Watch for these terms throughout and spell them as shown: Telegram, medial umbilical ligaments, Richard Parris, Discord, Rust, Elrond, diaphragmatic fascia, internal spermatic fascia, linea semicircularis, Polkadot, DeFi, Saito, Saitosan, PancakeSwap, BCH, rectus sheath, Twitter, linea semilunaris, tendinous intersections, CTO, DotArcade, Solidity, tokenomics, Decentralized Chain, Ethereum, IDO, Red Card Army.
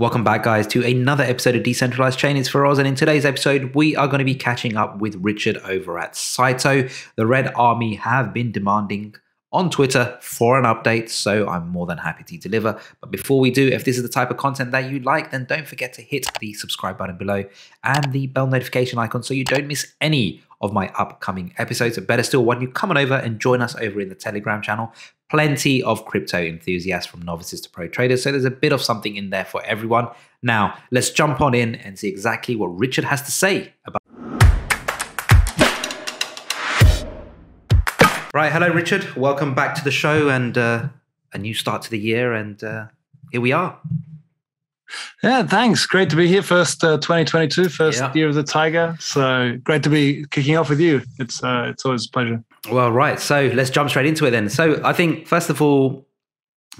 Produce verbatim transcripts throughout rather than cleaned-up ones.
Welcome back, guys, to another episode of Decentralized Chain. It's Feroz, and in today's episode, we are going to be catching up with Richard over at Saito. The Red Army have been demanding on Twitter for an update, so I'm more than happy to deliver. But before we do, if this is the type of content that you like, then don't forget to hit the subscribe button below and the bell notification icon so you don't miss any of my upcoming episodes. But better still, why don't you come on over and join us over in the Telegram channel? Plenty of crypto enthusiasts from novices to pro traders, so there's a bit of something in there for everyone. Now, let's jump on in and see exactly what Richard has to say about... Right, hello Richard, welcome back to the show, and uh, a new start to the year, and uh, here we are. Yeah, thanks. Great to be here. First uh, twenty twenty-two, first yeah. year of the Tiger. So great to be kicking off with you. It's uh, it's always a pleasure. Well, right. So let's jump straight into it then. So I think, first of all,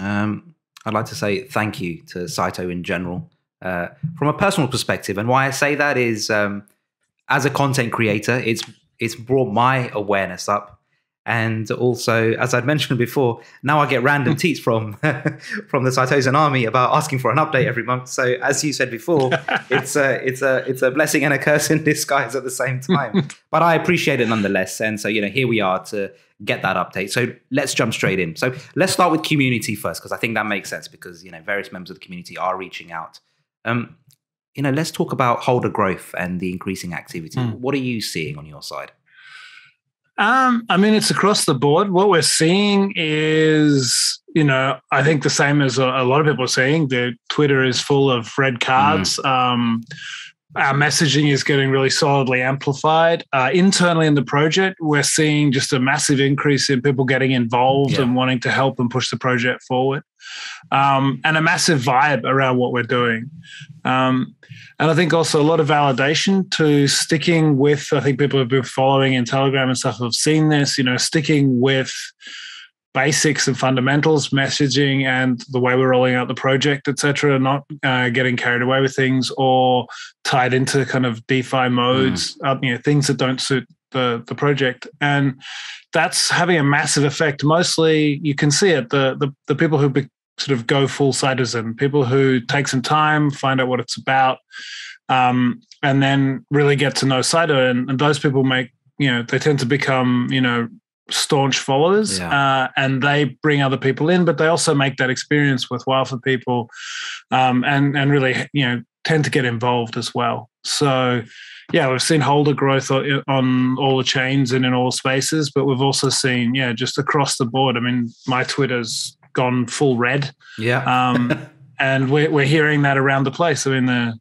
um, I'd like to say thank you to Saito in general uh, from a personal perspective. And why I say that is um, as a content creator, it's it's brought my awareness up. And also, as I'd mentioned before, now I get random tweets from from the Saitosan army about asking for an update every month. So, as you said before, it's a it's a it's a blessing and a curse in disguise at the same time. But I appreciate it nonetheless. And so, you know, here we are to get that update. So let's jump straight in. So let's start with community first, because I think that makes sense. Because you know, various members of the community are reaching out. Um, you know, let's talk about holder growth and the increasing activity. Mm. What are you seeing on your side? Um, I mean, it's across the board. What we're seeing is, you know, I think the same as a, a lot of people are seeing, that Twitter is full of red cards. Mm. Um, our messaging is getting really solidly amplified. Uh, internally in the project, we're seeing just a massive increase in people getting involved yeah. and wanting to help and push the project forward, um, and a massive vibe around what we're doing. Um, and I think also a lot of validation to sticking with, I think people have been following in Telegram and stuff have seen this, you know, sticking with basics and fundamentals, messaging and the way we're rolling out the project, et cetera, not uh, getting carried away with things or tied into kind of DeFi modes, mm. uh, you know, things that don't suit the the project. And that's having a massive effect. Mostly you can see it, the the, the people who be, sort of go full Saitosan, people who take some time, find out what it's about, um, and then really get to know Saito. And, and those people make, you know, they tend to become, you know, staunch followers, yeah. uh, and they bring other people in, but they also make that experience worthwhile for people, um, and and really, you know, tend to get involved as well. So, yeah, we've seen holder growth on all the chains and in all spaces, but we've also seen, yeah, just across the board. I mean, my Twitter's gone full red, yeah, um, and we're we're hearing that around the place. I mean, the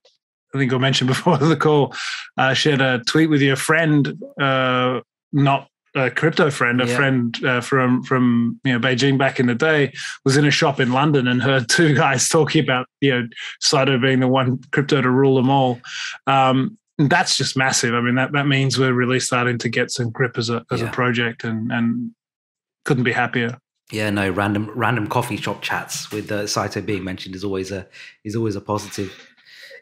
I think I mentioned before the call, I uh, shared a tweet with your friend, uh, not. a crypto friend, a yeah. friend uh, from from you know Beijing back in the day, was in a shop in London and heard two guys talking about you know Saito being the one crypto to rule them all. Um, and that's just massive. I mean, that that means we're really starting to get some grip as a as yeah. a project, and and couldn't be happier. Yeah, no, random random coffee shop chats with uh, Saito being mentioned is always a is always a positive.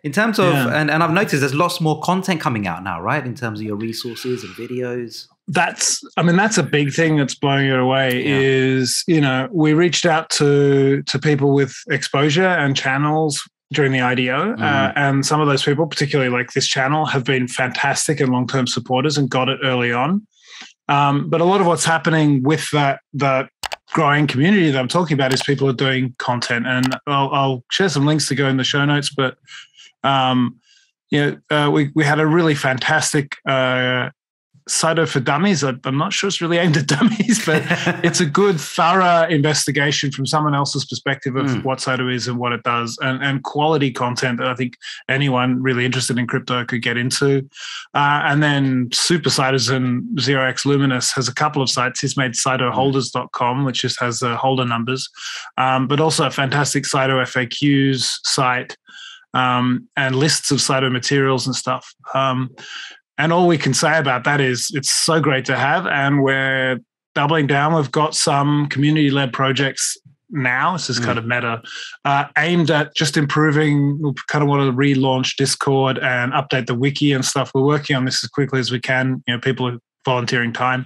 In terms of yeah. and and I've noticed there's lots more content coming out now, right? In terms of your resources and videos. That's, I mean, that's a big thing that's blowing it away yeah. is, you know, we reached out to to people with exposure and channels during the I D O. Mm. Uh, and some of those people, particularly like this channel, have been fantastic and long-term supporters and got it early on. Um, but a lot of what's happening with that, that growing community that I'm talking about is people are doing content. And I'll, I'll share some links to go in the show notes, but, um, you know, uh, we, we had a really fantastic uh Saito for Dummies. I'm not sure it's really aimed at dummies, but it's a good, thorough investigation from someone else's perspective of mm. what Saito is and what it does, and, and quality content that I think anyone really interested in crypto could get into. Uh, and then Super Saitosan, zero x Luminous, has a couple of sites. He's made Saito holders dot com, which just has the holder numbers, um, but also a fantastic Saito F A Qs site, um, and lists of Saito materials and stuff. Um, And all we can say about that is it's so great to have, and we're doubling down. We've got some community-led projects now. This is mm. kind of meta, uh, aimed at just improving. We kind of want to relaunch Discord and update the wiki and stuff. We're working on this as quickly as we can. You know, people are volunteering time.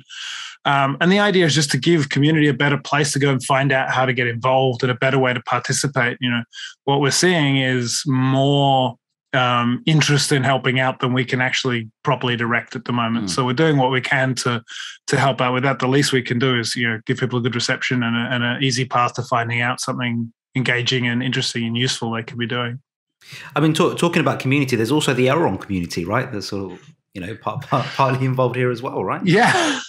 Um, and the idea is just to give community a better place to go and find out how to get involved and a better way to participate. You know, what we're seeing is more um, interest in helping out than we can actually properly direct at the moment. Mm. So we're doing what we can to to help out with that. The least we can do is, you know, give people a good reception and a, and an easy path to finding out something engaging and interesting and useful they could be doing. I mean, talk, talking about community, there's also the Elrond community, right? That's sort of, you know, part, part, partly involved here as well, right? Yeah,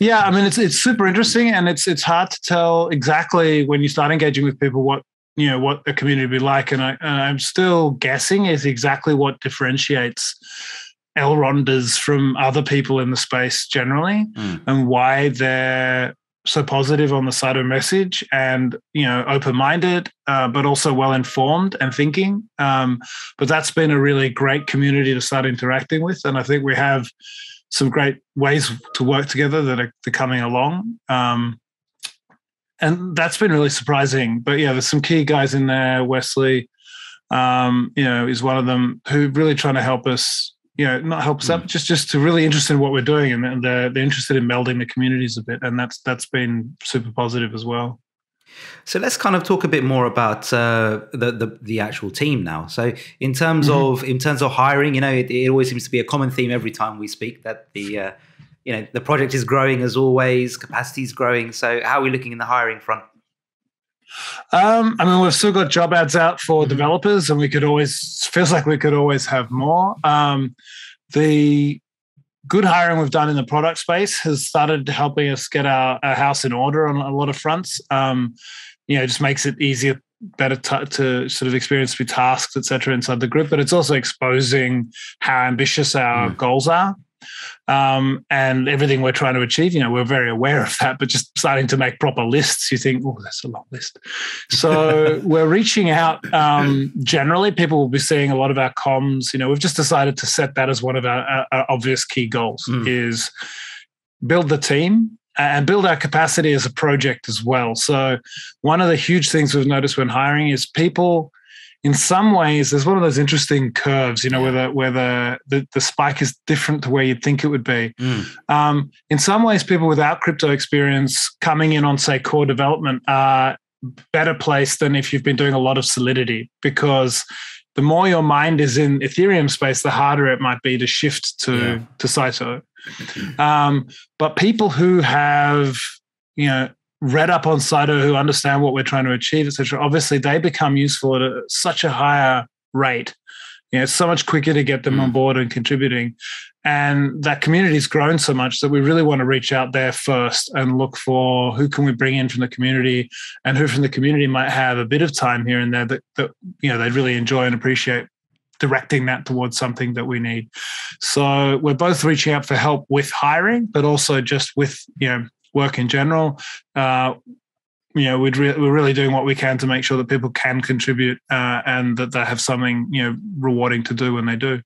yeah. I mean, it's it's super interesting, and it's it's hard to tell exactly when you start engaging with people what you know what a community would be like, and, I, and I'm still guessing is exactly what differentiates Elronders from other people in the space generally, mm. and why they're so positive on the side of message and, you know, open-minded, uh, but also well-informed and thinking. Um, but that's been a really great community to start interacting with. And I think we have some great ways to work together that are, that are coming along. Um, and that's been really surprising. But yeah, there's some key guys in there. Wesley, um, you know, is one of them who really trying to help us, you know, not help us mm. up, just just to really interested in what we're doing, and they're, they're interested in melding the communities a bit, and that's that's been super positive as well. So let's kind of talk a bit more about uh, the, the the actual team now. So in terms mm-hmm. of in terms of hiring, you know, it, it always seems to be a common theme every time we speak that the uh, you know the project is growing as always, capacity is growing. So how are we looking in the hiring front? Um, I mean, we've still got job ads out for developers, and we could always feels like we could always have more. Um, the good hiring we've done in the product space has started helping us get our, our house in order on a lot of fronts. Um, you know, it just makes it easier, better t- to sort of experience with tasks, et cetera, inside the group. But it's also exposing how ambitious our mm. goals are. Um, and everything we're trying to achieve, you know, we're very aware of that, but just starting to make proper lists, you think, oh, that's a long list. So we're reaching out. Um, generally, people will be seeing a lot of our comms. You know, we've just decided to set that as one of our, our, our obvious key goals mm. is build the team and build our capacity as a project as well. So one of the huge things we've noticed when hiring is people, in some ways, there's one of those interesting curves, you know, where the, where the, the, the spike is different to where you'd think it would be. Mm. Um, in some ways, people without crypto experience coming in on, say, core development are better placed than if you've been doing a lot of Solidity, because the more your mind is in Ethereum space, the harder it might be to shift to, yeah. to Saito. Um, but people who have, you know, read up on Saito, who understand what we're trying to achieve, et cetera, obviously they become useful at a, such a higher rate. You know, it's so much quicker to get them mm. on board and contributing. And that community's grown so much that we really want to reach out there first and look for who can we bring in from the community, and who from the community might have a bit of time here and there that, that you know they'd really enjoy and appreciate, directing that towards something that we need. So we're both reaching out for help with hiring, but also just with, you know, work in general. Uh, you know, we'd re- we're really doing what we can to make sure that people can contribute uh, and that they have something, you know, rewarding to do when they do.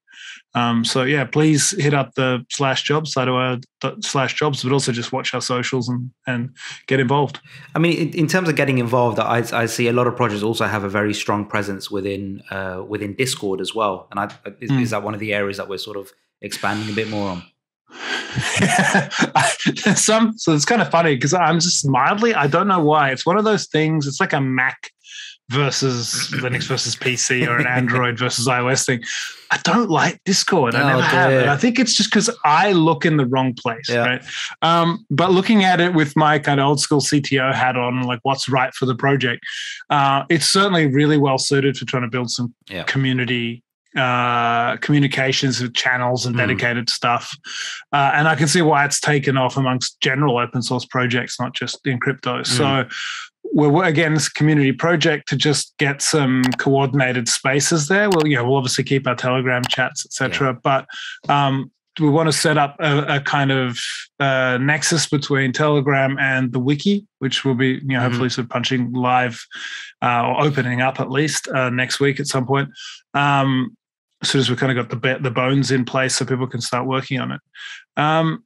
Um, so yeah, please hit up the slash jobs, slash jobs, but also just watch our socials and, and get involved. I mean, in, in terms of getting involved, I, I see a lot of projects also have a very strong presence within uh, within Discord as well. And I, is, mm. is that one of the areas that we're sort of expanding a bit more on? Some, so it's kind of funny because I'm just mildly, I don't know why, it's one of those things, it's like a Mac versus Linux versus P C, or an Android versus iOS thing. I don't like Discord. I oh, never dear. have. And I think it's just because I look in the wrong place, yeah. right? Um, but looking at it with my kind of old school C T O hat on, like what's right for the project, uh, it's certainly really well suited for trying to build some yeah. community Uh, communications with channels and dedicated mm. stuff. Uh, and I can see why it's taken off amongst general open source projects, not just in crypto. Mm. So we're, again, this community project to just get some coordinated spaces there. We'll, you know, we'll obviously keep our Telegram chats, et cetera, yeah. but um, we want to set up a, a kind of uh, nexus between Telegram and the wiki, which will be, you know, mm-hmm. hopefully sort of punching live uh, or opening up at least uh, next week at some point. Um, As soon as we've kind of got the the bones in place so people can start working on it. Um,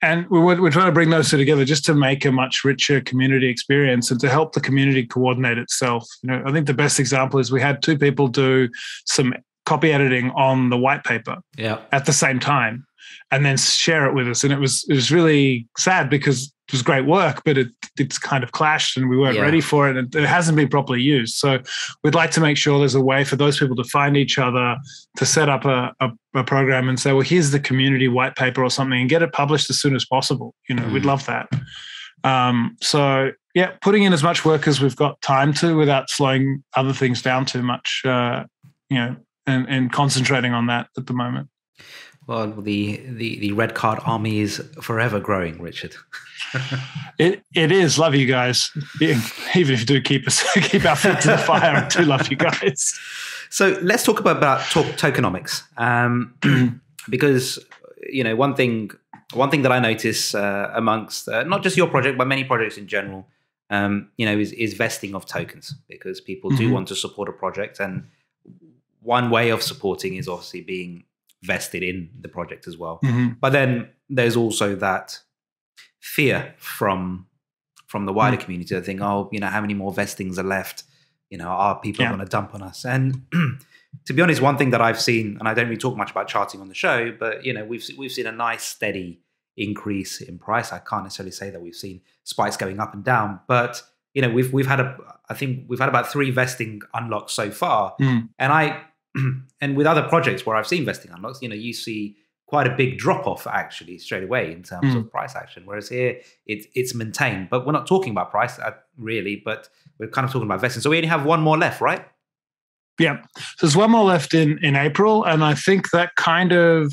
and we're, we're trying to bring those two together just to make a much richer community experience and to help the community coordinate itself. You know, I think the best example is we had two people do some copy editing on the white paper yeah. at the same time. and then share it with us. And it was it was really sad because it was great work, but it it's kind of clashed and we weren't yeah. ready for it. And it hasn't been properly used. So we'd like to make sure there's a way for those people to find each other, to set up a, a, a program and say, well, here's the community white paper or something, and get it published as soon as possible. You know, mm. we'd love that. Um, so yeah, putting in as much work as we've got time to without slowing other things down too much, uh, you know, and, and concentrating on that at the moment. Well, the, the, the Red Card Army is forever growing, Richard. it it is. Love you guys. Even if you do keep us keep our feet to the fire, I do love you guys. So let's talk about, about talk, tokenomics, um, because you know one thing one thing that I notice uh, amongst uh, not just your project but many projects in general, um, you know, is is vesting of tokens, because people mm-hmm. do want to support a project, and one way of supporting is obviously being vested in the project as well. Mm-hmm. But then there's also that fear from from the wider mm-hmm. community. I think, oh, you know, how many more vestings are left? You know, are people yeah. going to dump on us? And to be honest, one thing that I've seen, and I don't really talk much about charting on the show, but you know, we've we've seen a nice steady increase in price. I can't necessarily say that we've seen spikes going up and down, but you know, we've we've had a, I think we've had about three vesting unlocks so far, mm. and I. And with other projects where I've seen vesting unlocks, you know, you see quite a big drop off actually straight away in terms mm. of price action. Whereas here it, it's maintained, but we're not talking about price really, but we're kind of talking about vesting. So we only have one more left, right? Yeah. So there's one more left in, in April. And I think that kind of,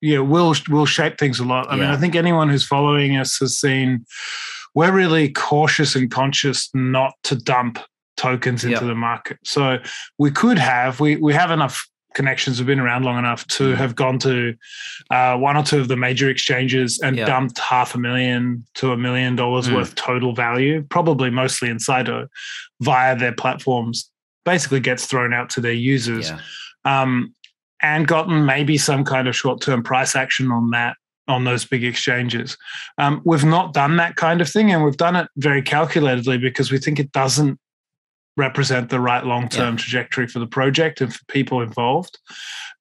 you know, will, will shape things a lot. I yeah. mean, I think anyone who's following us has seen, we're really cautious and conscious not to dump tokens into yep. the market. So we could have, we we have enough connections, we've been around long enough to have gone to uh, one or two of the major exchanges and yep. dumped half a million to a million dollars mm. worth total value, probably mostly in Saito, via their platforms, basically gets thrown out to their users, yeah. um, and gotten maybe some kind of short-term price action on that, on those big exchanges. Um, we've not done that kind of thing, and we've done it very calculatedly because we think it doesn't represent the right long-term yeah. trajectory for the project and for people involved.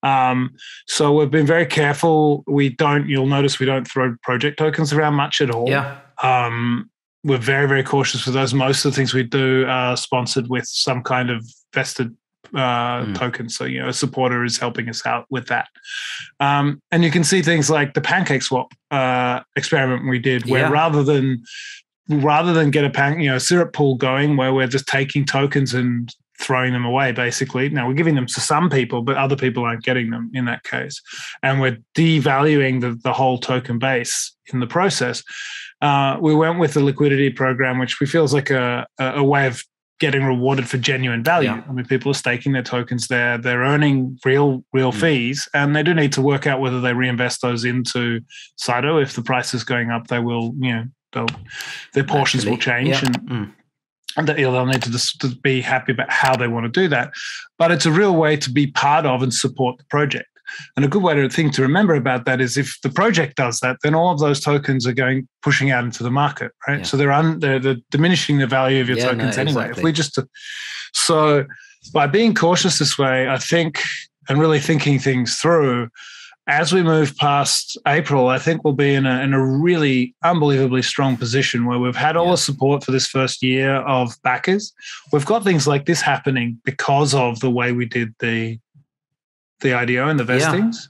Um, so we've been very careful. We don't, you'll notice we don't throw project tokens around much at all. Yeah. Um, we're very, very cautious with those. Most of the things we do are sponsored with some kind of vested uh, mm. token. So, you know, a supporter is helping us out with that. Um, and you can see things like the PancakeSwap uh, experiment we did where yeah. rather than rather than get a pan, you know, syrup pool going where we're just taking tokens and throwing them away, basically. Now, we're giving them to some people, but other people aren't getting them in that case. And we're devaluing the, the whole token base in the process. Uh, we went with the liquidity program, which we feel is like a, a way of getting rewarded for genuine value. Yeah. I mean, people are staking their tokens there. They're earning real, real mm. fees, and they do need to work out whether they reinvest those into Saito. If the price is going up, they will, you know, they'll, their portions Actually, will change yeah. and, mm. and they'll need to, just, to be happy about how they want to do that. But it's a real way to be part of and support the project. And a good way to think to remember about that is if the project does that, then all of those tokens are going pushing out into the market, right? Yeah. So they're, un, they're, they're diminishing the value of your yeah, tokens no, anyway. Exactly. If we just So by being cautious this way, I think, and really thinking things through, as we move past April, I think we'll be in a, in a really unbelievably strong position where we've had all yeah. the support for this first year of backers. We've got things like this happening because of the way we did the the I D O and the vestings,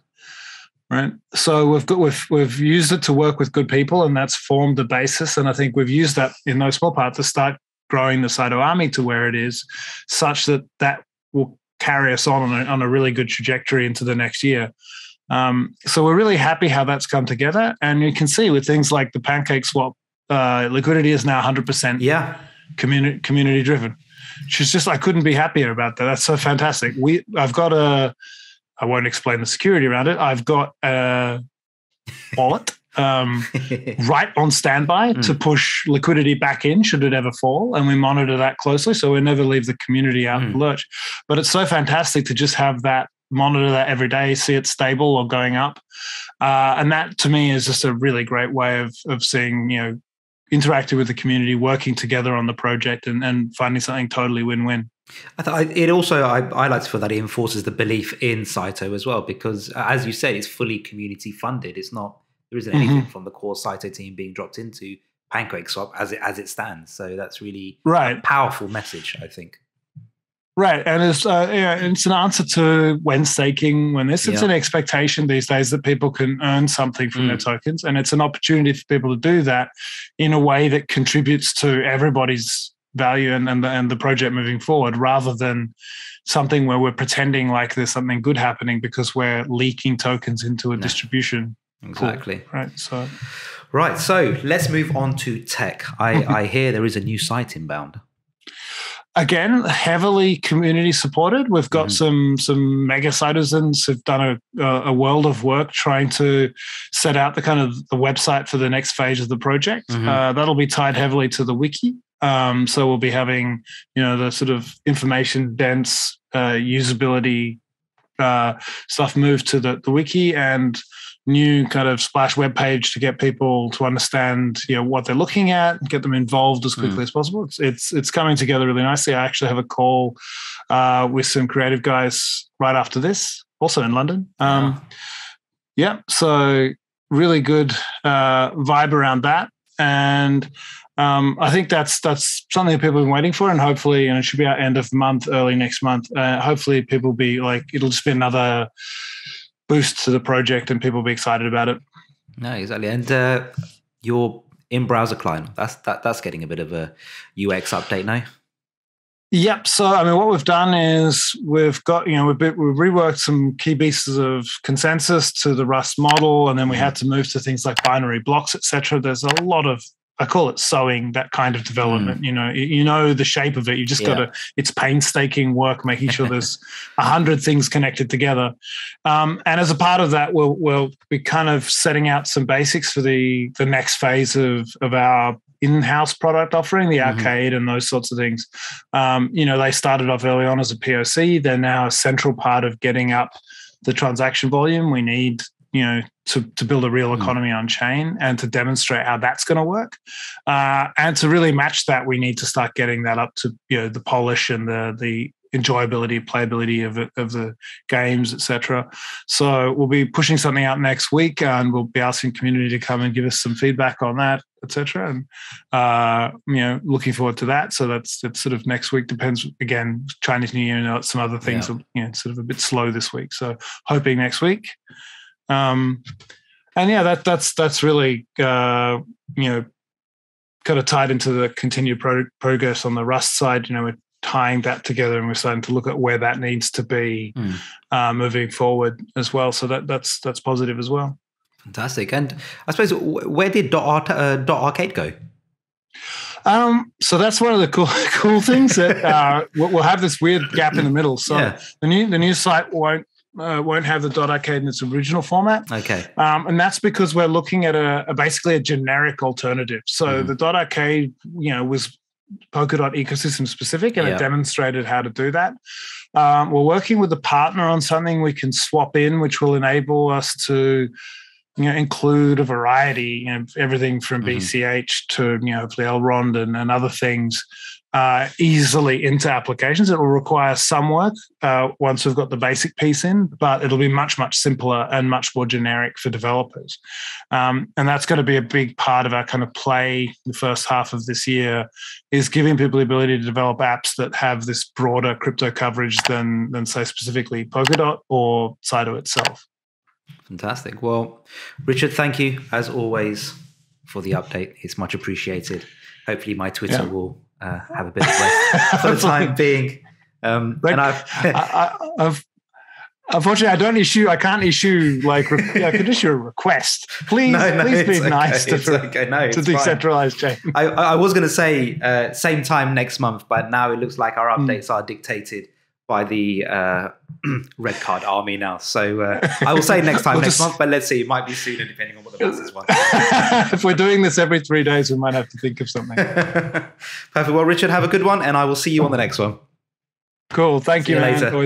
yeah. right? So we've got we've we've used it to work with good people, and that's formed the basis. And I think we've used that in no small part to start growing the Saito Army to where it is, such that that will carry us on on a, on a really good trajectory into the next year. Um, so we're really happy how that's come together. And you can see with things like the PancakeSwap, uh, liquidity is now one hundred percent yeah. community, community driven. She's just, I couldn't be happier about that. That's so fantastic. We, I've got a, I won't explain the security around it. I've got a wallet um, right on standby mm. to push liquidity back in should it ever fall. And we monitor that closely. So we never leave the community out mm. in the lurch. But it's so fantastic to just have that, monitor that every day, see it stable or going up. Uh, and that to me is just a really great way of, of seeing, you know, interacting with the community, working together on the project, and, and finding something totally win-win. I th- it also, I, I like to feel that it enforces the belief in Saito as well, because as you said, it's fully community funded. It's not, there isn't anything mm-hmm. from the core Saito team being dropped into PancakeSwap as it, as it stands. So that's really right. a powerful message, I think. Right, and it's uh, yeah, it's an answer to when staking, when this. It's yeah. an expectation these days that people can earn something from mm. their tokens, and it's an opportunity for people to do that in a way that contributes to everybody's value and, and, the, and the project moving forward, rather than something where we're pretending like there's something good happening because we're leaking tokens into a no. distribution. Exactly. Pool, right, so. Right, so let's move on to tech. I, I hear there is a new site inbound. Again, heavily community supported. We've got mm. some some mega citizens who've done a, a world of work trying to set out the kind of the website for the next phase of the project. Mm-hmm. Uh, that'll be tied heavily to the wiki. Um, so we'll be having, you know, the sort of information dense uh, usability uh, stuff moved to the, the wiki, and new kind of splash web page to get people to understand, you know, what they're looking at, get them involved as quickly mm. as possible. It's, it's it's coming together really nicely. I actually have a call uh, with some creative guys right after this, also in London. Um, yeah. yeah, so really good uh, vibe around that, and um, I think that's that's something that people have been waiting for, and hopefully, and it should be out end of month, early next month. Uh, hopefully, people be like, it'll just be another boost to the project and people will be excited about it. No, exactly. And uh, your in-browser client, that's that, that's getting a bit of a U X update now. Yep. So, I mean, what we've done is we've got, you know, we've, been, we've reworked some key pieces of consensus to the Rust model, and then we had to move to things like binary blocks, et cetera. There's a lot of, I call it sewing, that kind of development. Mm. You know, you know the shape of it. You just yeah. got to, it's painstaking work, making sure there's a hundred things connected together. Um, and as a part of that, we'll, we'll be kind of setting out some basics for the, the next phase of, of our in-house product offering, the mm-hmm. arcade and those sorts of things. Um, you know, they started off early on as a P O C. They're now a central part of getting up the transaction volume we need, you know, to, to build a real economy mm. on chain, and to demonstrate how that's going to work. Uh, and to really match that, we need to start getting that up to, you know, the polish and the the enjoyability, playability of it, of the games, et cetera. So we'll be pushing something out next week, and we'll be asking community to come and give us some feedback on that, et cetera. And, uh, you know, looking forward to that. So that's, that's sort of next week. Depends, again, Chinese New Year and some other things yeah. are, you know, sort of a bit slow this week. So hoping next week. Um, and yeah, that, that's, that's really, uh, you know, kind of tied into the continued pro- progress on the Rust side. You know, we're tying that together, and we're starting to look at where that needs to be, mm. uh, moving forward as well. So that, that's, that's positive as well. Fantastic. And I suppose, where did dot, uh, DotArcade go? Um, so that's one of the cool cool things that, uh, we'll have this weird gap in the middle. So yeah. the new, the new site won't, Uh, won't have the .arcade in its original format. Okay. Um, and that's because we're looking at a, a basically a generic alternative. So mm. the .arcade, you know, was Polkadot ecosystem specific, and yeah. it demonstrated how to do that. Um, we're working with a partner on something we can swap in, which will enable us to, you know, include a variety, you know, everything from mm. B C H to, you know, hopefully Elrond and, and other things. Uh, easily into applications. It will require some work uh, once we've got the basic piece in, but it'll be much, much simpler and much more generic for developers. Um, and that's going to be a big part of our kind of play the first half of this year, is giving people the ability to develop apps that have this broader crypto coverage than, than say, specifically Polkadot or Saito itself. Fantastic. Well, Richard, thank you, as always, for the update. It's much appreciated. Hopefully my Twitter yeah. will... Uh, have a bit of rest for the time being. Um, like, and I've, I, I, I've unfortunately, I don't issue. I can't issue like re- I could issue a request. Please, no, no, please be okay. nice it's to, okay. no, to decentralized chain. I, I was going to say uh, same time next month, but now it looks like our updates mm. are dictated by the uh, Red Card Army now. So uh, I will say next time, we'll next just, month, but let's see, it might be sooner depending on what the masses want. If we're doing this every three days, we might have to think of something. Perfect. Well, Richard, have a good one, and I will see you on the next one. Cool. Thank see you, you later.